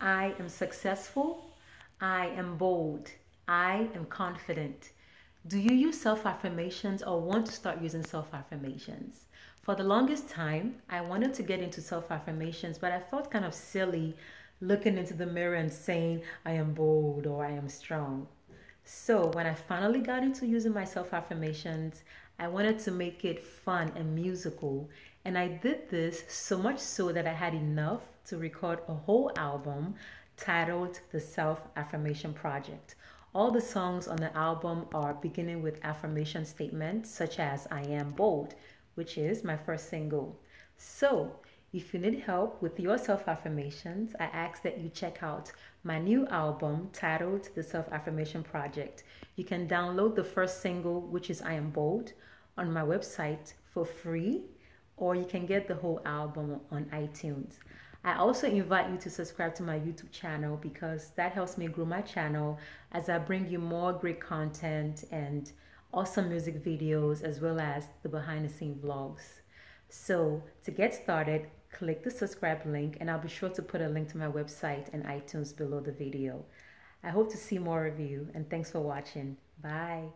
I am successful. I am bold. I am confident. Do you use self-affirmations or want to start using self-affirmations? For the longest time, I wanted to get into self-affirmations, but I felt kind of silly looking into the mirror and saying, I am bold or I am strong. So when I finally got into using my self-affirmations, I wanted to make it fun and musical. And I did this so much so that I had enough to record a whole album titled The Self-Affirmation Project. All the songs on the album are beginning with affirmation statements such as I am bold, which is my first single. So if you need help with your self-affirmations, I ask that you check out my new album titled The Self-Affirmation Project. You can download the first single, which is I Am Bold, on my website for free, or you can get the whole album on iTunes. I also invite you to subscribe to my YouTube channel because that helps me grow my channel as I bring you more great content and awesome music videos as well as the behind-the-scenes vlogs. So to get started, click the subscribe link, and I'll be sure to put a link to my website and iTunes below the video. I hope to see more of you, and thanks for watching. Bye.